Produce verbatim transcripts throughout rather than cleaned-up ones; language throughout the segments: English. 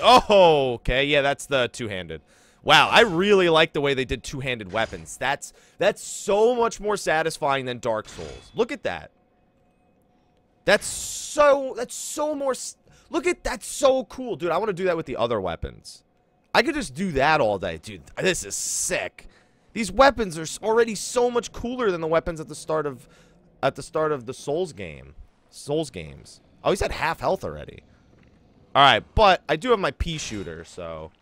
Oh, okay. Yeah, that's the two-handed. Wow, I really like the way they did two-handed weapons. That's that's so much more satisfying than Dark Souls. Look at that. That's so that's so more. Look at that's so cool, dude. I want to do that with the other weapons. I could just do that all day, dude. This is sick. These weapons are already so much cooler than the weapons at the start of at the start of the Souls game. Souls games. Oh, he's at half health already. All right, but I do have my pea shooter, so.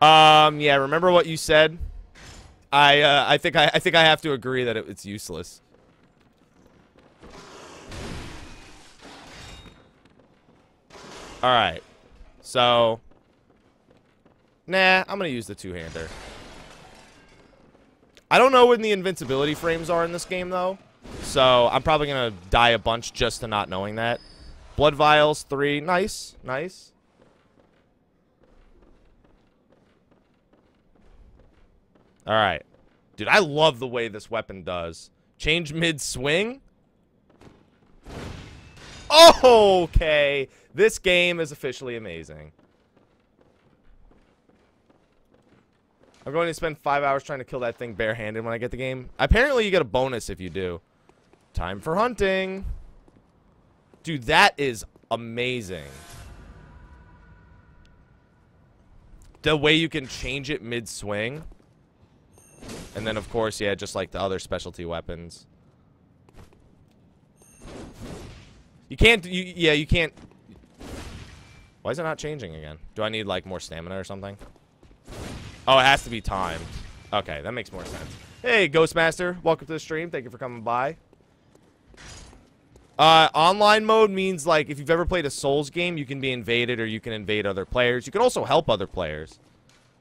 Um, yeah, remember what you said? I, uh, I think I, I think I have to agree that it, it's useless. Alright. So. Nah, I'm gonna use the two-hander. I don't know when the invincibility frames are in this game, though. So, I'm probably gonna die a bunch just to not knowing that. Blood vials, three. Nice, nice. All right. Dude, I love the way this weapon does. Change mid-swing? Oh, okay. This game is officially amazing. I'm going to spend five hours trying to kill that thing barehanded when I get the game. Apparently, you get a bonus if you do. Time for hunting. Dude, that is amazing. The way you can change it mid-swing. And then, of course, yeah, just like the other specialty weapons. You can't, you, yeah, you can't. Why is it not changing again? Do I need, like, more stamina or something? Oh, it has to be timed. Okay, that makes more sense. Hey, Ghostmaster, welcome to the stream. Thank you for coming by. Uh, online mode means, like, if you've ever played a Souls game, you can be invaded or you can invade other players. You can also help other players.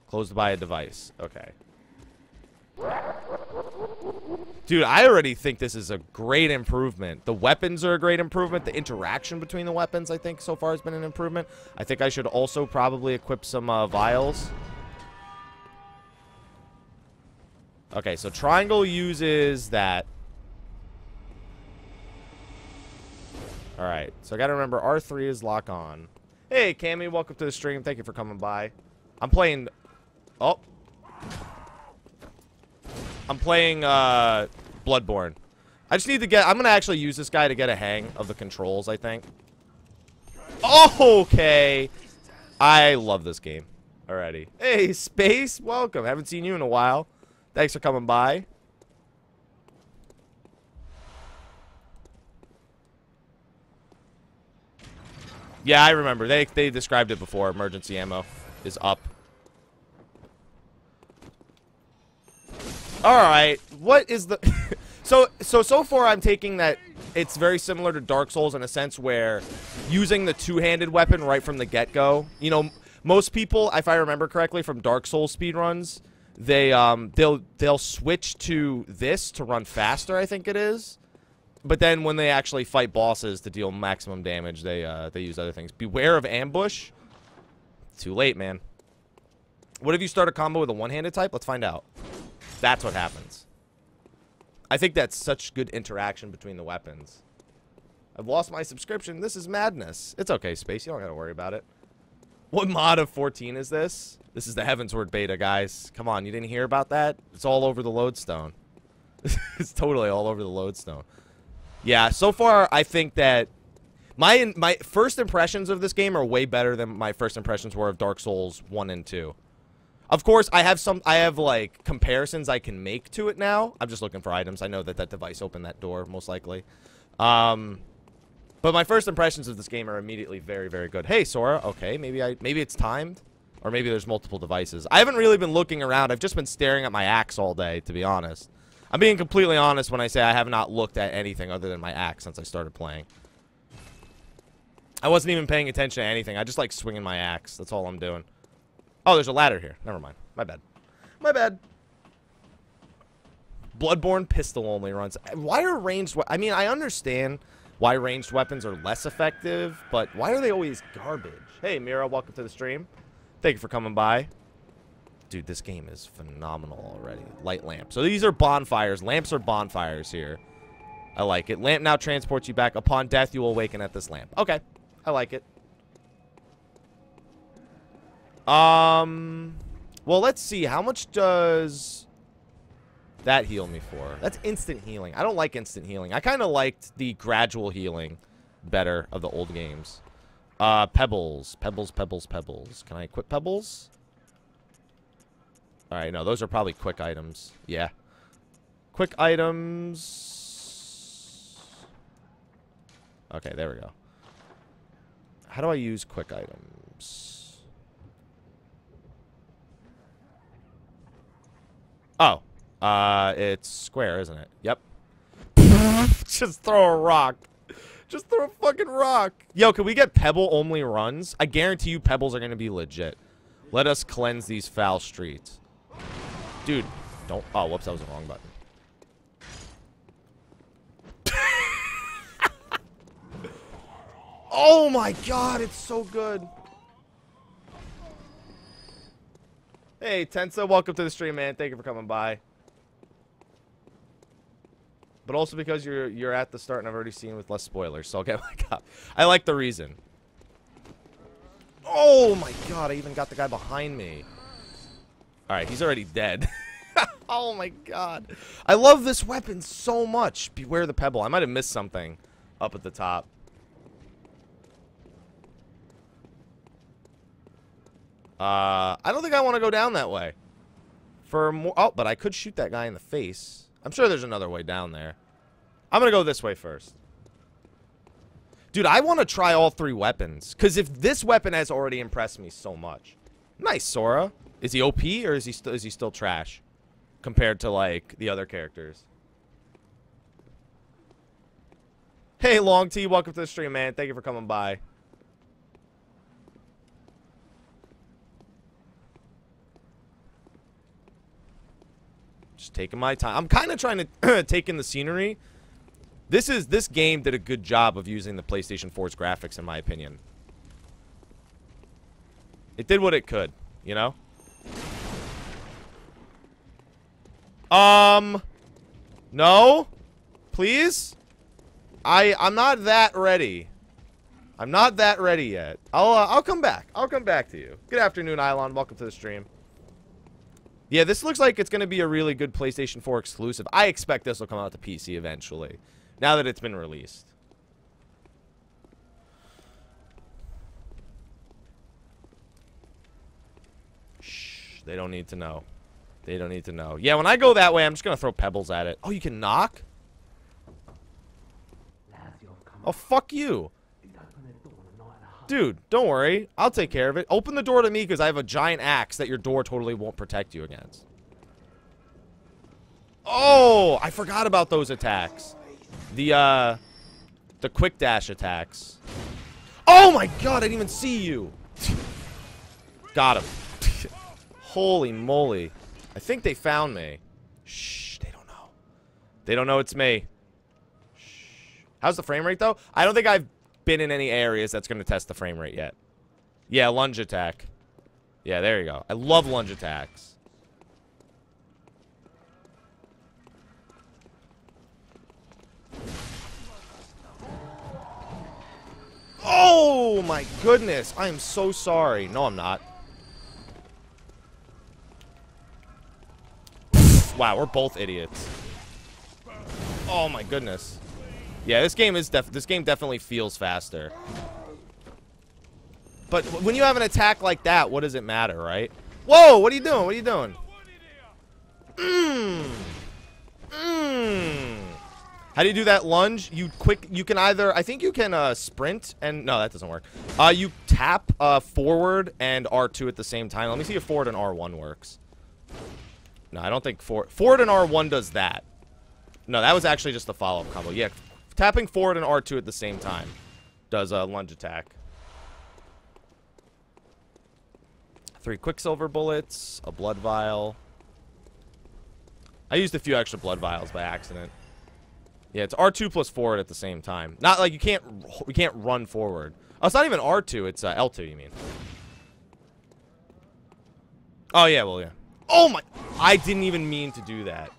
Closed by a device. Okay. Dude, I already think this is a great improvement. The weapons are a great improvement. The interaction between the weapons, I think, so far has been an improvement. I think I should also probably equip some uh, vials. Okay, so triangle uses that. Alright, so I gotta remember R three is lock on. Hey, Cammy, welcome to the stream. Thank you for coming by. I'm playing... Oh... I'm playing uh, Bloodborne. I just need to get... I'm going to actually use this guy to get a hang of the controls, I think. Oh, okay. I love this game already. Hey, Space, welcome. Haven't seen you in a while. Thanks for coming by. Yeah, I remember. They, they described it before. Emergency ammo is up. All right, what is the... so, so, so far I'm taking that it's very similar to Dark Souls in a sense where using the two-handed weapon right from the get-go, you know, most people, if I remember correctly, from Dark Souls speedruns, they, um, they'll, they'll switch to this to run faster, I think it is. But then when they actually fight bosses to deal maximum damage, they, uh, they use other things. Beware of ambush. Too late, man. What if you start a combo with a one-handed type? Let's find out. That's what happens. I think that's such good interaction between the weapons. I've lost my subscription. This is madness. It's okay, Space. You don't gotta worry about it. What mod of fourteen is this? This is the Heavensward beta, guys. Come on, you didn't hear about that? It's all over the lodestone. It's totally all over the lodestone. Yeah, so far, I think that my, my first impressions of this game are way better than my first impressions were of Dark Souls one and two. Of course, I have some, I have, like, comparisons I can make to it now. I'm just looking for items. I know that that device opened that door, most likely. Um, but my first impressions of this game are immediately very, very good. Hey, Sora. Okay, maybe I, maybe it's timed. Or maybe there's multiple devices. I haven't really been looking around. I've just been staring at my axe all day, to be honest. I'm being completely honest when I say I have not looked at anything other than my axe since I started playing. I wasn't even paying attention to anything. I just like swinging my axe. That's all I'm doing. Oh, there's a ladder here. Never mind. My bad. My bad. Bloodborne pistol only runs. Why are ranged... I mean, I understand why ranged weapons are less effective, but why are they always garbage? Hey, Mira, welcome to the stream. Thank you for coming by. Dude, this game is phenomenal already. Light lamp. So these are bonfires. Lamps are bonfires here. I like it. Lamp now transports you back. Upon death, you will awaken at this lamp. Okay. I like it. Um, well, let's see. How much does that heal me for? That's instant healing. I don't like instant healing. I kind of liked the gradual healing better of the old games. Uh, pebbles. Pebbles, pebbles, pebbles. Can I equip pebbles? All right. No, those are probably quick items. Yeah. Quick items. Okay, there we go. How do I use quick items? Oh. Uh, it's square, isn't it? Yep. Just throw a rock. Just throw a fucking rock. Yo, can we get pebble-only runs? I guarantee you pebbles are going to be legit. Let us cleanse these foul streets. Dude, don't... Oh, whoops, that was the wrong button. Oh my god, it's so good. Hey, Tensa, welcome to the stream, man. Thank you for coming by. But also because you're you're at the start and I've already seen with less spoilers, so I'll get my cop. I like the reason. Oh my god, I even got the guy behind me. Alright, he's already dead. Oh my god. I love this weapon so much. Beware the pebble. I might have missed something up at the top. Uh, I don't think I want to go down that way. For more... Oh, but I could shoot that guy in the face. I'm sure there's another way down there. I'm going to go this way first. Dude, I want to try all three weapons. Because if this weapon has already impressed me so much. Nice, Sora. Is he O P or is he, st is he still trash? Compared to, like, the other characters. Hey, Long T. Welcome to the stream, man. Thank you for coming by. Just taking my time. I'm kind of trying to take in the scenery. This is this game did a good job of using the PlayStation four's graphics, in my opinion. It did what it could, you know. Um, no, please. I I'm not that ready. I'm not that ready yet. I'll uh, I'll come back. I'll come back to you. Good afternoon, Ilon. Welcome to the stream. Yeah, this looks like it's going to be a really good PlayStation four exclusive. I expect this will come out to P C eventually, now that it's been released. Shh, they don't need to know. They don't need to know. Yeah, when I go that way, I'm just going to throw pebbles at it. Oh, you can knock? Oh, fuck you. Dude, don't worry. I'll take care of it. Open the door to me because I have a giant axe that your door totally won't protect you against. Oh, I forgot about those attacks. The, uh, the quick dash attacks. Oh my god, I didn't even see you. Got him. Holy moly. I think they found me. Shh, they don't know. They don't know it's me. Shh. How's the frame rate, though? I don't think I've... been in any areas that's going to test the frame rate yet. Yeah, lunge attack. Yeah, there you go. I love lunge attacks. Oh my goodness. I am so sorry. No, I'm not. Wow, we're both idiots. Oh my goodness. Yeah, this game is def this game definitely feels faster. But when you have an attack like that, what does it matter, right? Whoa, what are you doing? What are you doing? Mmm. Mmm. How do you do that lunge? You quick you can either I think you can uh sprint and no, that doesn't work. Uh you tap uh forward and R two at the same time. Let me see if forward and R one works. No, I don't think forward forward and R one does that. No, that was actually just the follow-up combo. Yeah. Tapping forward and R two at the same time does a lunge attack. Three Quicksilver bullets, a blood vial. I used a few extra blood vials by accident. Yeah, it's R two plus forward at the same time. Not like you can't, we can't run forward. Oh, it's not even R two, it's uh, L two, you mean. Oh, yeah, well, yeah. Oh my, I didn't even mean to do that.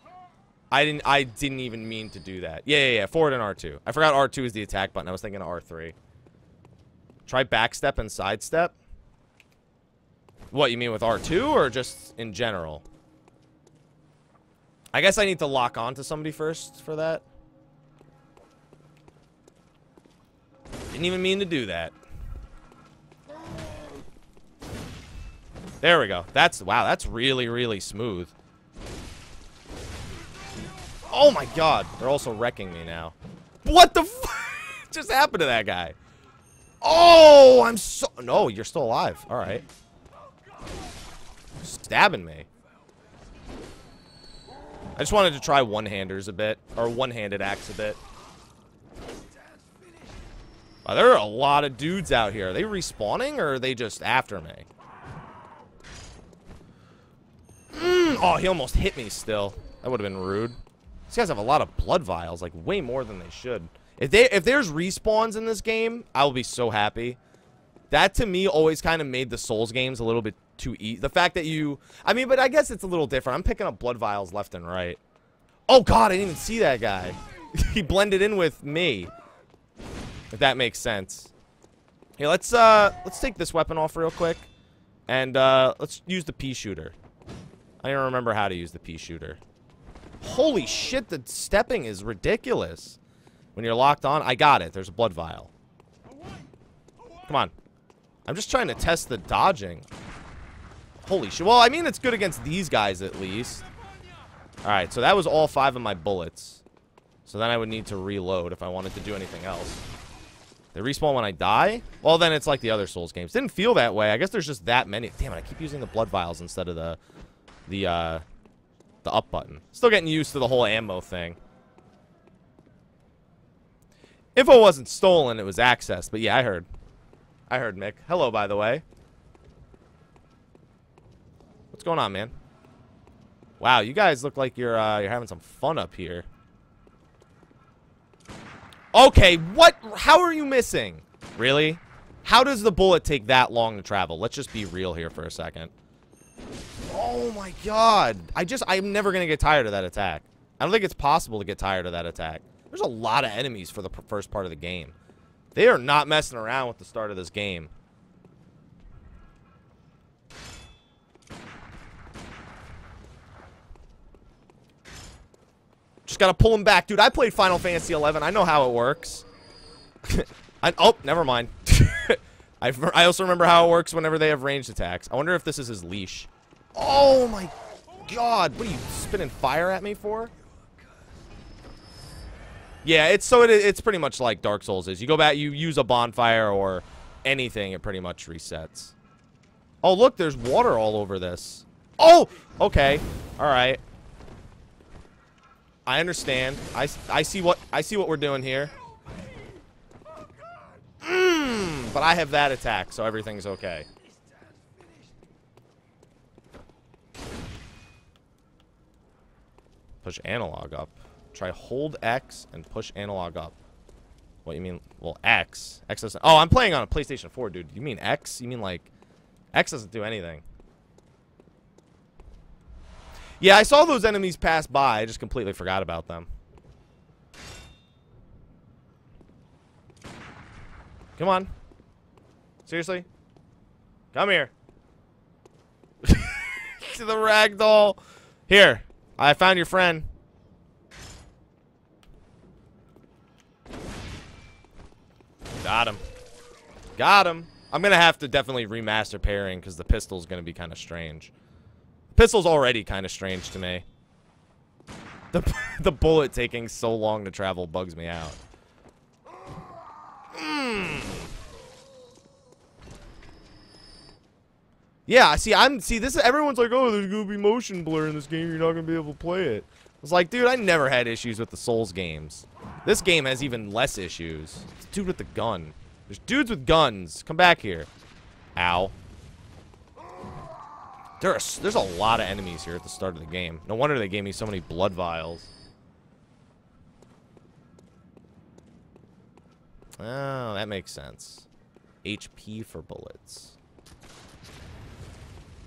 I didn't I didn't even mean to do that. Yeah, yeah, yeah. Forward and R two. I forgot R two is the attack button. I was thinking of R three. Try backstep and sidestep. What, you mean with R two or just in general? I guess I need to lock on to somebody first for that. Didn't even mean to do that. There we go. That's, wow, that's really, really smooth. Oh my god. They're also wrecking me now. What the f- just happened to that guy? Oh, I'm so, no, you're still alive. All right. Stabbing me. I just wanted to try one-handers a bit, or one-handed axe a bit. Wow, there are a lot of dudes out here. Are they respawning, or are they just after me? Mm, oh, he almost hit me still. That would have been rude. These guys have a lot of blood vials, like way more than they should. If they, if there's respawns in this game, I will be so happy. That, to me, always kind of made the Souls games a little bit too easy. The fact that you... I mean, but I guess it's a little different. I'm picking up blood vials left and right. Oh, God, I didn't even see that guy. He blended in with me. If that makes sense. Here, let's, uh, let's take this weapon off real quick. And uh, let's use the pea shooter. I don't remember how to use the pea shooter. Holy shit, the stepping is ridiculous. When you're locked on... I got it. There's a blood vial. Come on. I'm just trying to test the dodging. Holy shit. Well, I mean, it's good against these guys, at least. Alright, so that was all five of my bullets. So then I would need to reload if I wanted to do anything else. They respawn when I die? Well, then it's like the other Souls games. Didn't feel that way. I guess there's just that many. Damn it, I keep using the blood vials instead of the, the, uh, the up button. Still getting used to the whole ammo thing. Info wasn't stolen, it was accessed. But yeah, I heard. I heard, Mick. Hello, by the way. What's going on, man? Wow, you guys look like you're uh, you're having some fun up here. Okay, what? How are you missing? Really? How does the bullet take that long to travel? Let's just be real here for a second. Oh my god. I just, I'm never going to get tired of that attack. I don't think it's possible to get tired of that attack. There's a lot of enemies for the first part of the game. They are not messing around with the start of this game. Just gotta pull them back. Dude, I played Final Fantasy eleven. I know how it works. I, oh, never mind. I, I also remember how it works whenever they have ranged attacks. I wonder if this is his leash. Oh my god. What are you spitting fire at me for? Yeah, it's so it, it's pretty much like Dark Souls is. You go back, you use a bonfire or anything, it pretty much resets. Oh, look, there's water all over this. Oh, okay, all right. I understand. I I see what I see what we're doing here. Mm, but I have that attack, so everything's okay. Push analog up. Try hold X and push analog up. What you mean? Well, X. X doesn't. Oh, I'm playing on a PlayStation four, dude. You mean X? You mean like X doesn't do anything? Yeah, I saw those enemies pass by. I just completely forgot about them. Come on. Seriously? Come here. To the ragdoll. Here. I found your friend. Got him. Got him. I'm going to have to definitely remaster pairing because the pistol's going to be kind of strange. Pistol's already kind of strange to me. The, the bullet taking so long to travel bugs me out. Mm. Yeah, see, I'm, see, this is, everyone's like, oh, there's going to be motion blur in this game. You're not going to be able to play it. I was like, dude, I never had issues with the Souls games. This game has even less issues. It's dude with the gun. There's dudes with guns. Come back here. Ow. There are, there's a lot of enemies here at the start of the game. No wonder they gave me so many blood vials. Oh, that makes sense. H P for bullets.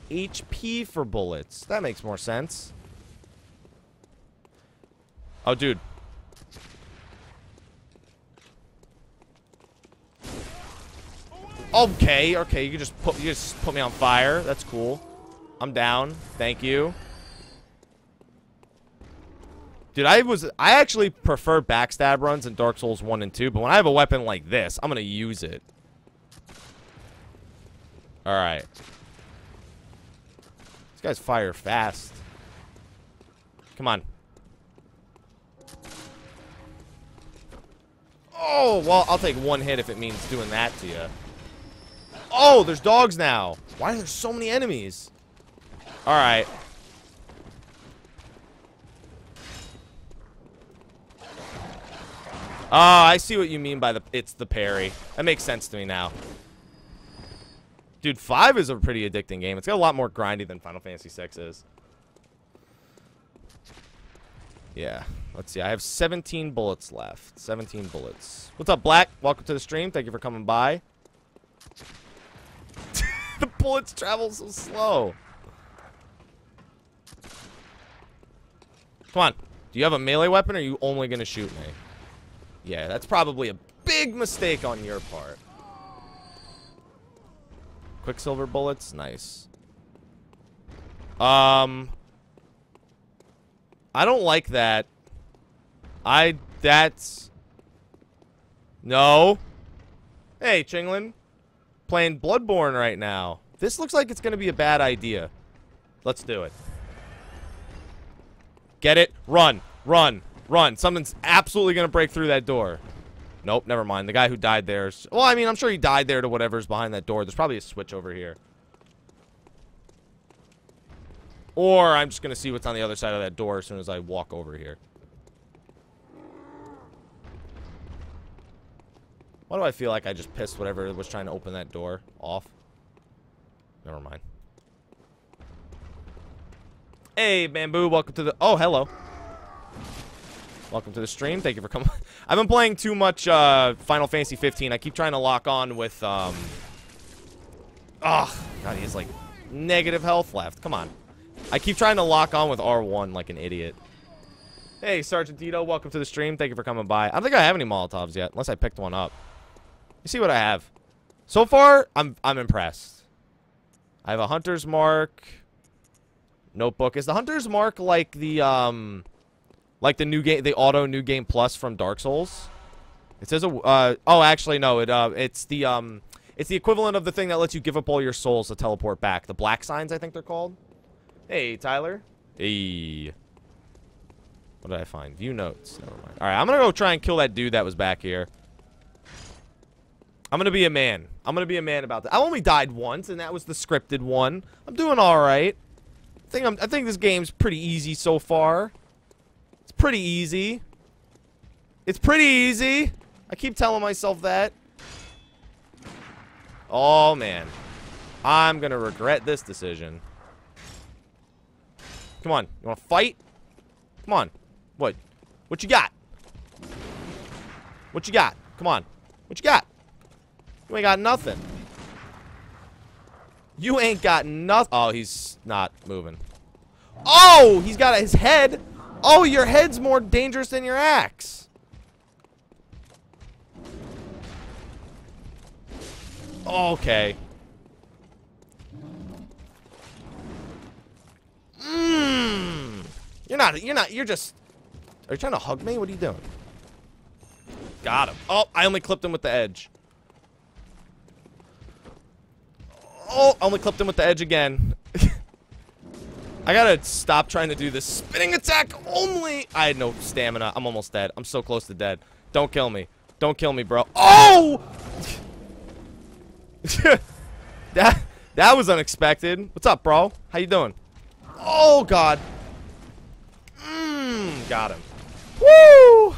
H P for bullets. That makes more sense. Oh, dude. Okay, okay, you can just put you just put me on fire. That's cool. I'm down. Thank you. Dude, I was I actually prefer backstab runs in Dark Souls one and two, but when I have a weapon like this, I'm gonna use it. Alright. These guys fire fast. Come on. Oh, well, I'll take one hit if it means doing that to you. Oh, there's dogs now. Why are there so many enemies? All right. Oh, I see what you mean by the it's the parry. That makes sense to me now. Dude, five is a pretty addicting game. It's got a lot more grindy than Final Fantasy six is. Yeah. Let's see. I have seventeen bullets left. seventeen bullets. What's up, Black? Welcome to the stream. Thank you for coming by. The bullets travel so slow. Come on. Do you have a melee weapon, or are you only going to shoot me? Yeah, that's probably a big mistake on your part. Quicksilver bullets. Nice. Um... I don't like that. I... That's... No. Hey, Chinglin. Playing Bloodborne right now. This looks like it's going to be a bad idea. Let's do it. Get it? Run. Run. Run. Something's absolutely going to break through that door. Nope, never mind. The guy who died there is... Well, I mean, I'm sure he died there to whatever's behind that door. There's probably a switch over here. Or I'm just going to see what's on the other side of that door as soon as I walk over here. Why do I feel like I just pissed whatever was trying to open that door off? Never mind. Hey, Bamboo, welcome to the... Oh, hello. Welcome to the stream. Thank you for coming. I've been playing too much uh, Final Fantasy fifteen. I keep trying to lock on with... Um... Oh, God, he has, like, negative health left. Come on. I keep trying to lock on with R one like an idiot. Hey, Sergeant Tito, welcome to the stream. Thank you for coming by. I don't think I have any Molotovs yet, unless I picked one up. You see what I have. So far, I'm I'm impressed. I have a Hunter's Mark notebook. Is the Hunter's Mark like the um like the new game, the auto new game plus from Dark Souls? It says a uh oh actually no, it uh it's the um it's the equivalent of the thing that lets you give up all your souls to teleport back. The black signs, I think they're called. Hey, Tyler. Hey. What did I find? View notes. Never mind. All right, I'm going to go try and kill that dude that was back here. I'm gonna be a man. I'm gonna be a man about that. I only died once, and that was the scripted one. I'm doing all right. I think I'm, I think this game's pretty easy so far. It's pretty easy. It's pretty easy. I keep telling myself that. Oh man, I'm gonna regret this decision. Come on, you want to fight? Come on. What? What you got? What you got? Come on. What you got? You ain't got nothing. You ain't got nothing. Oh, he's not moving. Oh, he's got his head. Oh, your head's more dangerous than your axe. Okay. Mmm. You're not, you're not, you're just. Are you trying to hug me? What are you doing? Got him. Oh, I only clipped him with the edge. Oh, I only clipped him with the edge again. I gotta stop trying to do this spinning attack only. I had no stamina. I'm almost dead. I'm so close to dead. Don't kill me. Don't kill me, bro. Oh! that that was unexpected. What's up, bro? How you doing? Oh, God. Mmm, got him. Woo!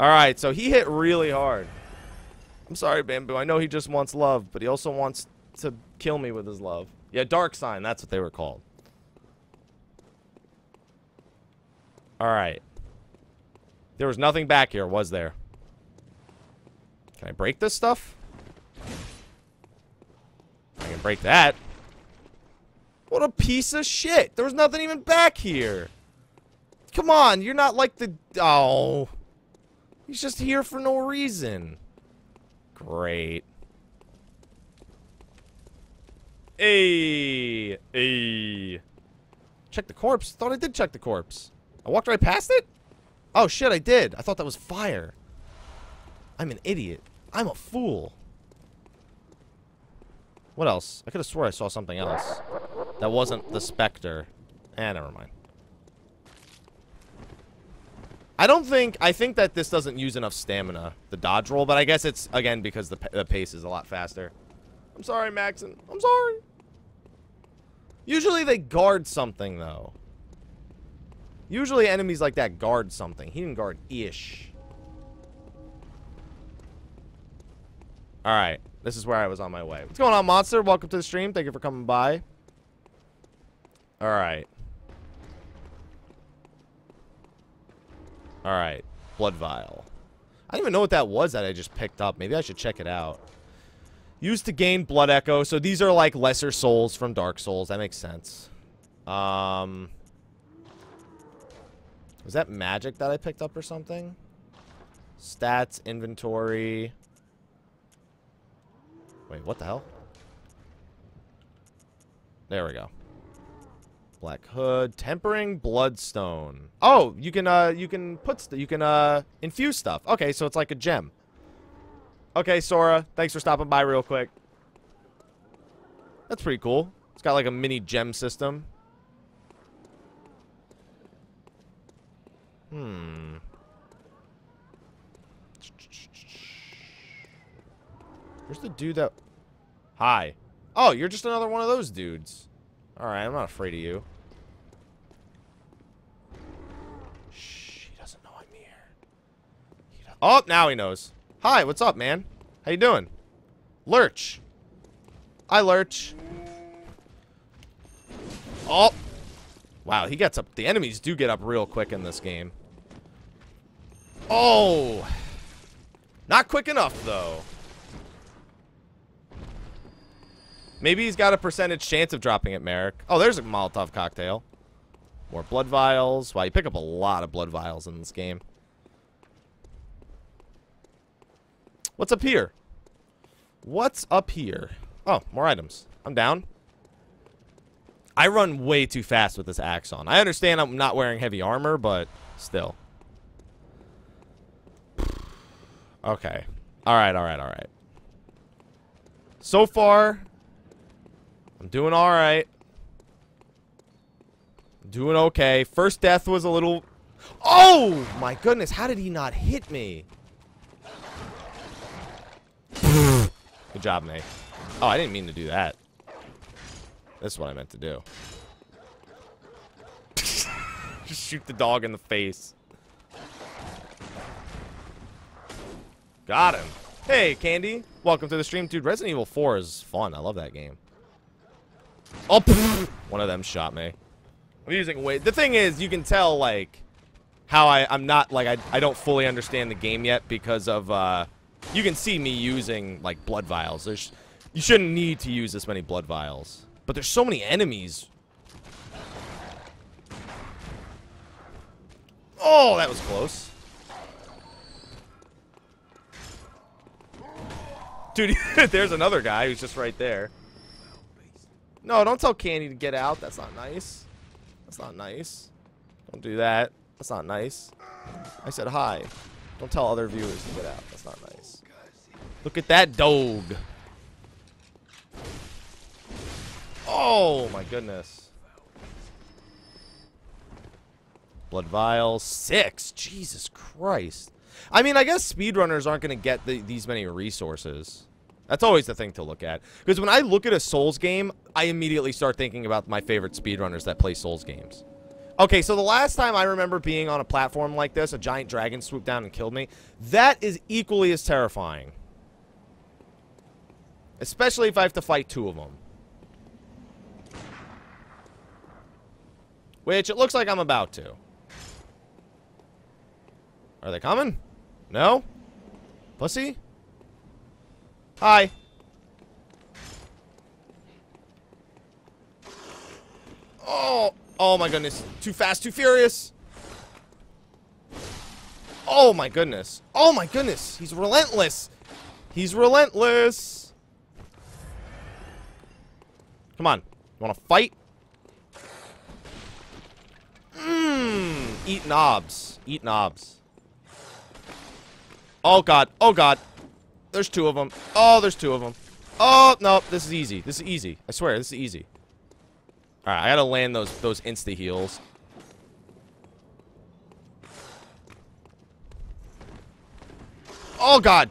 All right, so he hit really hard. I'm sorry, Bamboo. I know he just wants love, but he also wants... to kill me with his love. Yeah, dark sign, that's what they were called. All right. There was nothing back here, was there? Can I break this stuff? I can break that. What a piece of shit. There was nothing even back here. Come on, you're not like the... Oh. He's just here for no reason. Great. Hey, hey. Check the corpse. Thought I did check the corpse. I walked right past it? Oh, shit, I did. I thought that was fire. I'm an idiot. I'm a fool. What else? I could have swore I saw something else. That wasn't the specter. Eh, never mind. I don't think... I think that this doesn't use enough stamina, the dodge roll, but I guess it's, again, because the, the pace is a lot faster. I'm sorry, Maxon. I'm sorry. Usually they guard something, though. Usually enemies like that guard something. He didn't guard ish. Alright. This is where I was on my way. What's going on, Monster? Welcome to the stream. Thank you for coming by. Alright. Alright, blood vial. I don't even know what that was that I just picked up. Maybe I should check it out. Used to gain blood echo. So these are like lesser souls from Dark Souls. That makes sense. Um, was that magic that I picked up or something? Stats, inventory. Wait, what the hell? There we go. Black Hood, tempering bloodstone. Oh, you can uh, you can put st you can uh, infuse stuff. Okay, so it's like a gem. Okay, Sora, thanks for stopping by real quick. That's pretty cool. It's got like a mini gem system. Hmm. Where's the dude that? Hi. Oh, you're just another one of those dudes. Alright, I'm not afraid of you. Shh, he doesn't know I'm here. He oh, now he knows. Hi, what's up, man? How you doing? Lurch. Hi, Lurch. Oh. Wow, he gets up. The enemies do get up real quick in this game. Oh. Not quick enough, though. Maybe he's got a percentage chance of dropping it, Merrick. Oh, there's a Molotov cocktail. More blood vials. Wow, you pick up a lot of blood vials in this game. What's up here? What's up here? Oh, more items. I'm down. I run way too fast with this axe on. I understand I'm not wearing heavy armor, but still. Okay. All right, all right, all right. So far... I'm doing all right. Doing okay. First death was a little... Oh, my goodness. How did he not hit me? Good job, mate. Oh, I didn't mean to do that. This is what I meant to do. Just shoot the dog in the face. Got him. Hey, Candy. Welcome to the stream. Dude, Resident Evil four is fun. I love that game. Oh, pff, one of them shot me. I'm using weight. The thing is, you can tell, like, how I, I'm not, like, I, I don't fully understand the game yet because of, uh, you can see me using, like, blood vials. There's, you shouldn't need to use this many blood vials. But there's so many enemies. Oh, that was close. Dude, there's another guy who's just right there. No, don't tell Candy to get out. That's not nice. That's not nice. Don't do that. That's not nice. I said hi. Don't tell other viewers to get out. That's not nice. Look at that dog. Oh, my goodness. Blood vial six. Jesus Christ. I mean, I guess speedrunners aren't going to get the, these many resources. That's always the thing to look at. Because when I look at a Souls game, I immediately start thinking about my favorite speedrunners that play Souls games. Okay, so the last time I remember being on a platform like this, a giant dragon swooped down and killed me. That is equally as terrifying. Especially if I have to fight two of them. Which it looks like I'm about to. Are they coming? No? Pussy? Hi. Oh, oh my goodness. Too fast, too furious. Oh my goodness. Oh my goodness. He's relentless. He's relentless. Come on. You want to fight? Mmm. Eat knobs. Eat knobs. Oh god. Oh god. There's two of them. Oh, there's two of them. Oh, no. This is easy. This is easy. I swear, this is easy. Alright, I gotta land those those insta heals. Oh god.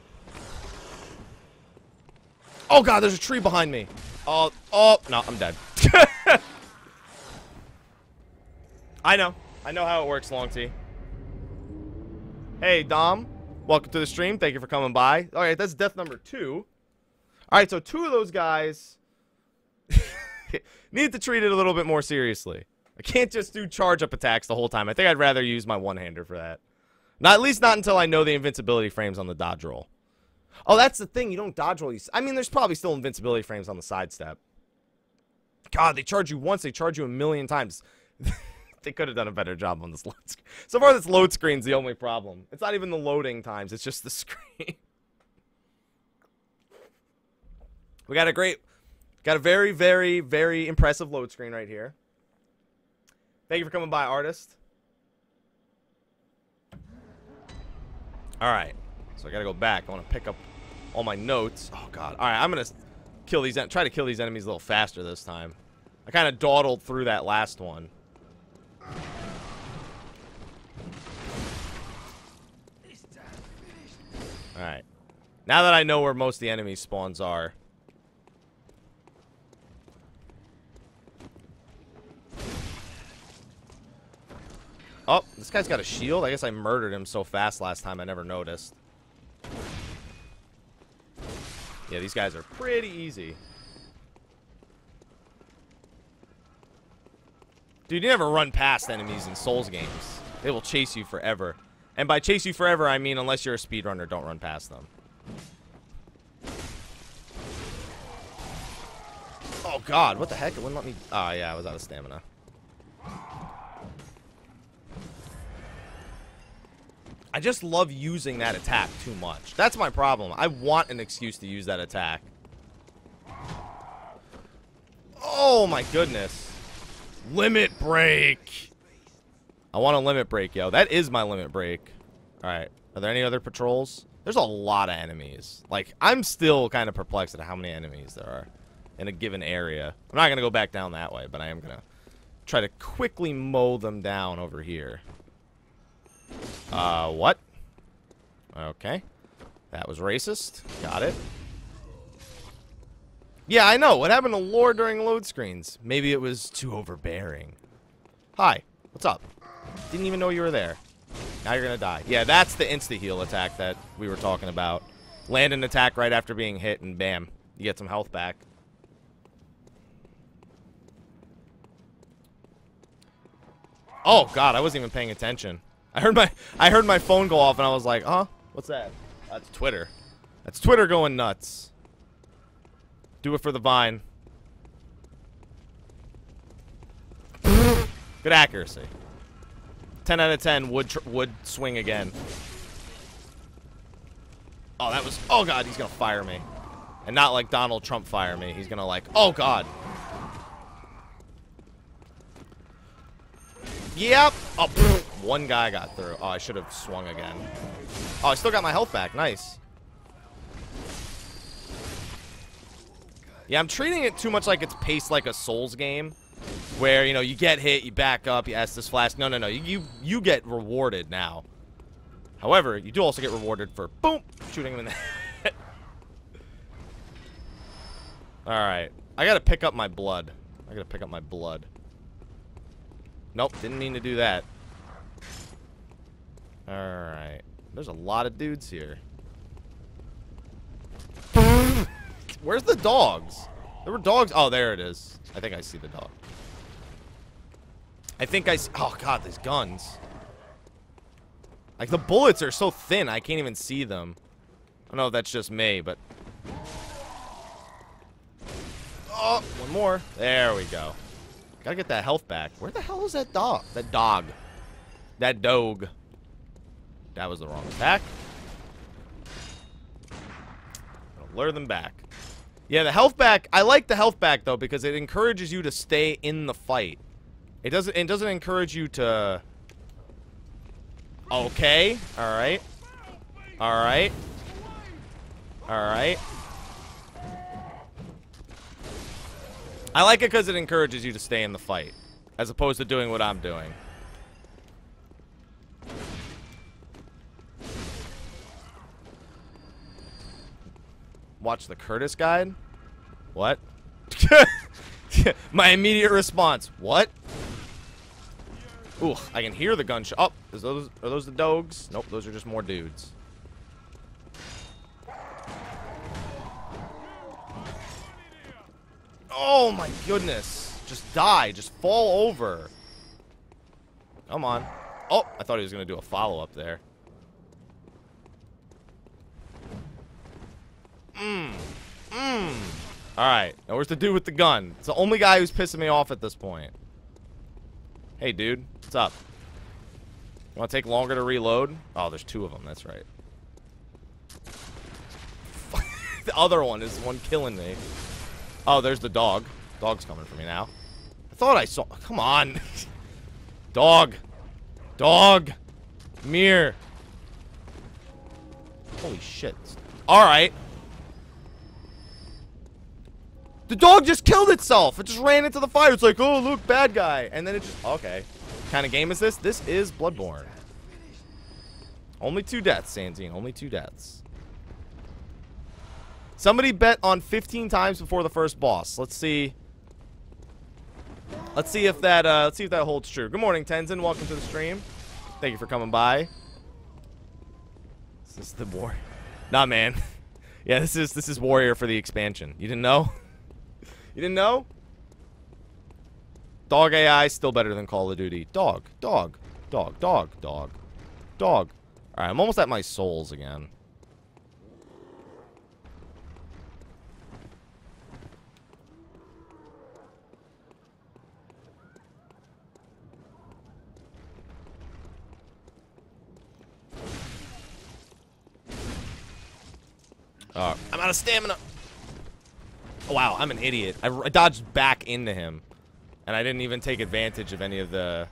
Oh god, there's a tree behind me. Oh, oh, no, I'm dead. I know. I know how it works, Long T. Hey, Dom. Welcome to the stream. Thank you for coming by. Alright, that's death number two. Alright, so two of those guys need to treat it a little bit more seriously. I can't just do charge-up attacks the whole time. I think I'd rather use my one-hander for that. Not, at least not until I know the invincibility frames on the dodge roll. Oh, that's the thing. You don't dodge roll. You I mean, there's probably still invincibility frames on the sidestep. God, they charge you once. They charge you a million times. They could have done a better job on this load screen. So far, this load screen's the only problem. It's not even the loading times. It's just the screen. We got a great... Got a very, very, very impressive load screen right here. Thank you for coming by, artist. Alright. So I gotta go back. I wanna pick up all my notes. Oh, God. Alright, I'm gonna kill these... Try to kill these enemies a little faster this time. I kinda dawdled through that last one. Alright. Now that I know where most of the enemy spawns are... Oh, this guy's got a shield. I guess I murdered him so fast last time I never noticed. Yeah, these guys are pretty easy. Dude, you never run past enemies in Souls games. They will chase you forever. And by chase you forever, I mean unless you're a speedrunner, don't run past them. Oh god, what the heck? It wouldn't let me... Oh yeah, I was out of stamina. I just love using that attack too much. That's my problem. I want an excuse to use that attack. Oh my goodness. Limit break. I want a limit break, yo. That is my limit break. Alright. Are there any other patrols? There's a lot of enemies. Like, I'm still kind of perplexed at how many enemies there are in a given area. I'm not going to go back down that way, but I am going to try to quickly mow them down over here. Uh, what? Okay. That was racist. Got it. Yeah, I know. What happened to lore during load screens? Maybe it was too overbearing. Hi. What's up? Didn't even know you were there. Now you're gonna die. Yeah, that's the insta-heal attack that we were talking about. Land an attack right after being hit and bam. You get some health back. Oh, God. I wasn't even paying attention. I heard my I heard my phone go off and I was like, huh? What's that? That's Twitter. That's Twitter going nuts. Do it for the Vine. Good accuracy. ten out of ten would tr would swing again. Oh, that was oh god, he's gonna fire me. And not like Donald Trump fire me. He's gonna like, oh god. Yep. Oh, one guy got through. Oh, I should have swung again. Oh, I still got my health back. Nice. Yeah, I'm treating it too much like it's paced like a Souls game. Where, you know, you get hit, you back up, you ask this flash. No, no, no. You, you, you get rewarded now. However, you do also get rewarded for, boom, shooting him in the head. Alright. I gotta pick up my blood. I gotta pick up my blood. Nope, didn't mean to do that. Alright. There's a lot of dudes here. Where's the dogs? There were dogs. Oh, there it is. I think I see the dog. I think I see. Oh, God, these guns. Like, the bullets are so thin, I can't even see them. I don't know if that's just me, but. Oh, one more. There we go. Gotta get that health back. Where the hell is that dog? That dog. That dog. That was the wrong attack. I'll lure them back. Yeah, the health back. I like the health back though because it encourages you to stay in the fight. It doesn't. It doesn't encourage you to. Okay. All right. All right. All right. I like it because it encourages you to stay in the fight, as opposed to doing what I'm doing. Watch the Curtis guide? What? My immediate response, what? Ooh, I can hear the gunshot. Oh, is those, are those the dogs? Nope, those are just more dudes. Oh my goodness. Just die. Just fall over. Come on. Oh, I thought he was going to do a follow-up there. Mmm. Mmm. Alright. Now where's the dude with the gun? It's the only guy who's pissing me off at this point. Hey, dude. What's up? You want to take longer to reload? Oh, there's two of them. That's right. The other one is the one killing me. Oh, there's the dog. Dog's coming for me now. I thought I saw... Come on. Dog. Dog. Mirror. Holy shit. Alright. The dog just killed itself. It just ran into the fire. It's like, oh, look, bad guy. And then it just... Okay. What kind of game is this? This is Bloodborne. Only two deaths, Sanzine. Only two deaths. Somebody bet on fifteen times before the first boss. Let's see. Let's see if that uh, let's see if that holds true. Good morning, Tenzin. Welcome to the stream. Thank you for coming by. Is this the war? Nah, man. Yeah, this is this is Warrior for the expansion. You didn't know? You didn't know? Dog A I still better than Call of Duty. Dog, dog, dog, dog, dog, dog. All right, I'm almost at my souls again. Uh, I'm out of stamina. Oh, wow, I'm an idiot. I, I dodged back into him, and I didn't even take advantage of any of the...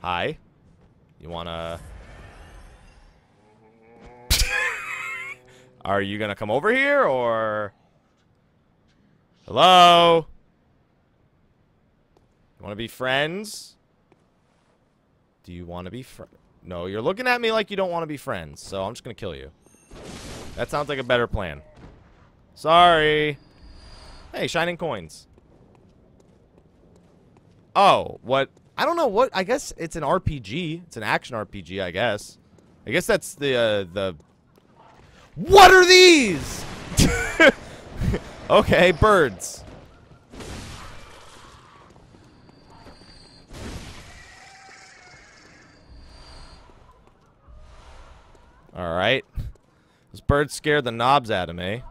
Hi? You wanna... Are you gonna come over here, or... Hello? You wanna be friends? Do you wanna be friends? No, you're looking at me like you don't wanna be friends, so I'm just gonna kill you. That sounds like a better plan. Sorry. Hey, shining coins. Oh, what? I don't know what. I guess it's an R P G. It's an action R P G, I guess. I guess that's the uh, the. What are these? Okay, birds. All right. Those birds scared the knobs out of me.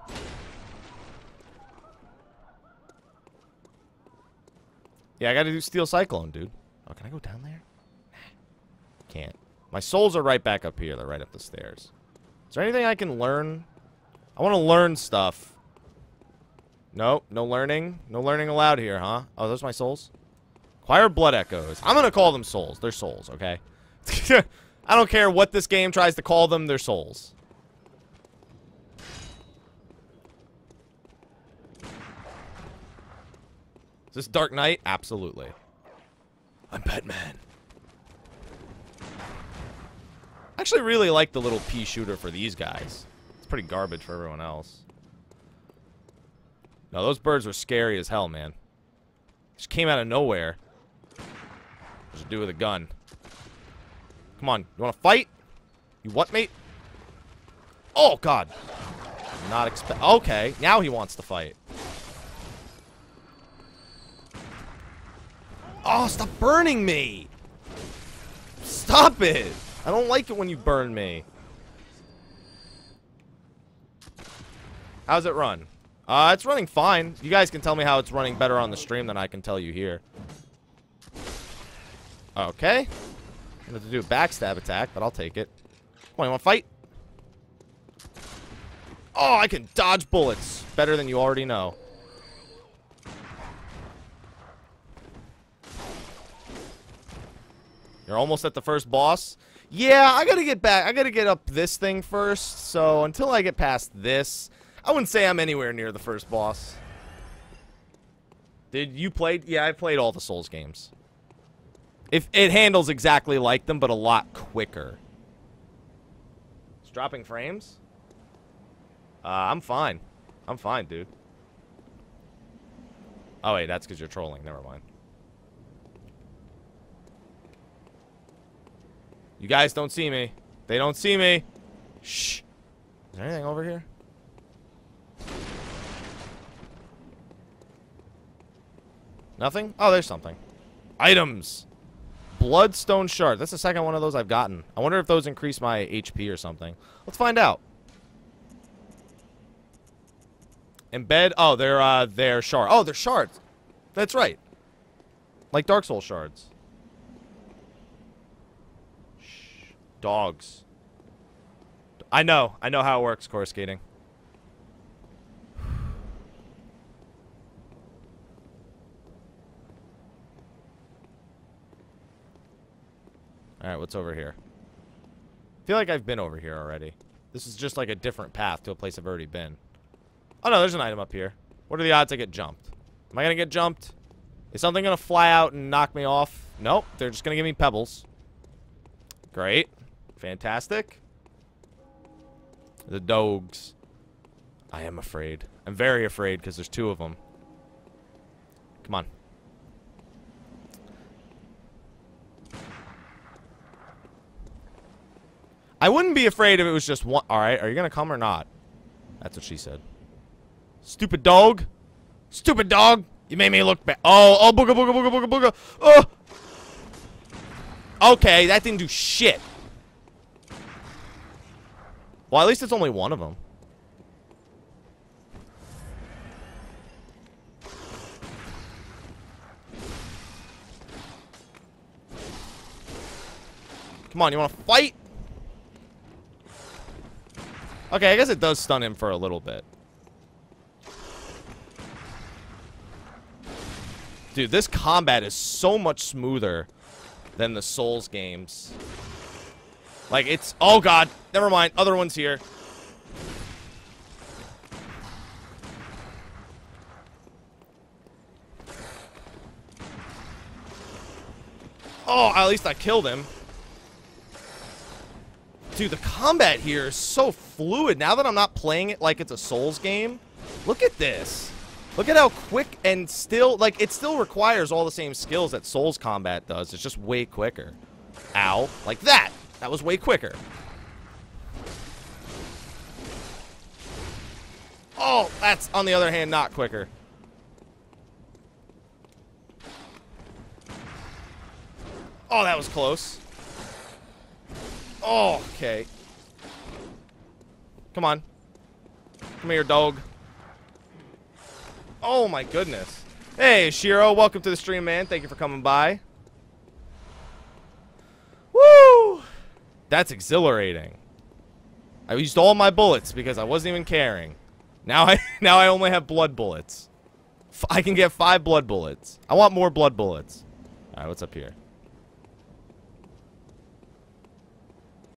Yeah, I gotta do Steel Cyclone, dude. Oh, can I go down there? Can't. My souls are right back up here. They're right up the stairs. Is there anything I can learn? I want to learn stuff. Nope, no learning. No learning allowed here, huh? Oh, those are my souls? Choir Blood Echoes. I'm gonna call them souls. They're souls, okay? I don't care what this game tries to call them. They're souls. This Dark Knight? Absolutely. I'm Batman. I actually really like the little pea shooter for these guys. It's pretty garbage for everyone else. No, those birds were scary as hell, man. Just came out of nowhere. What to do with a gun? Come on, you want to fight? You what, mate? Oh God! Not expect. Okay, now he wants to fight. Oh, stop burning me! Stop it! I don't like it when you burn me. How's it run? Uh, it's running fine. You guys can tell me how it's running better on the stream than I can tell you here. Okay. I'm going to do a backstab attack, but I'll take it. Come on, you want to fight? Oh, I can dodge bullets better than you already know. You're almost at the first boss. Yeah, I gotta get back. I gotta get up this thing first. So until I get past this, I wouldn't say I'm anywhere near the first boss. Did you play? Yeah, I played all the Souls games. If it handles exactly like them, but a lot quicker. It's dropping frames. Uh, I'm fine. I'm fine, dude. Oh wait, that's because you're trolling. Never mind. You guys don't see me. They don't see me. Shh. Is there anything over here? Nothing? Oh, there's something. Items. Bloodstone shard. That's the second one of those I've gotten. I wonder if those increase my H P or something. Let's find out. Embed. Oh, they're uh, they're shards. Oh, they're shards. That's right. Like Dark Souls shards. Dogs. I know. I know how it works, Core Skating. Alright, what's over here? I feel like I've been over here already. This is just like a different path to a place I've already been. Oh no, there's an item up here. What are the odds I get jumped? Am I gonna get jumped? Is something gonna fly out and knock me off? Nope, they're just gonna give me pebbles. Great. Fantastic. The dogs. I am afraid. I'm very afraid because there's two of them. Come on. I wouldn't be afraid if it was just one. Alright, are you going to come or not? That's what she said. Stupid dog. Stupid dog. You made me look bad. Oh, oh, booga, booga, booga, booga, booga. Oh. Okay, that didn't do shit. Well, at least it's only one of them. Come on, you want to fight? Okay, I guess it does stun him for a little bit. Dude, this combat is so much smoother than the Souls games. Like, it's... Oh, God. Never mind. Other one's here. Oh, at least I killed him. Dude, the combat here is so fluid. Now that I'm not playing it like it's a Souls game, look at this. Look at how quick and still, like, it still requires all the same skills that Souls combat does. It's just way quicker. Ow. Like that. That was way quicker. Oh, that's, on the other hand, not quicker. Oh, that was close. Oh, okay. Come on. Come here, dog. Oh, my goodness. Hey, Shiro. Welcome to the stream, man. Thank you for coming by. Woo! That's exhilarating. I used all my bullets because I wasn't even caring. Now I now I only have blood bullets. F I can get five blood bullets. I want more blood bullets. All right, what's up here?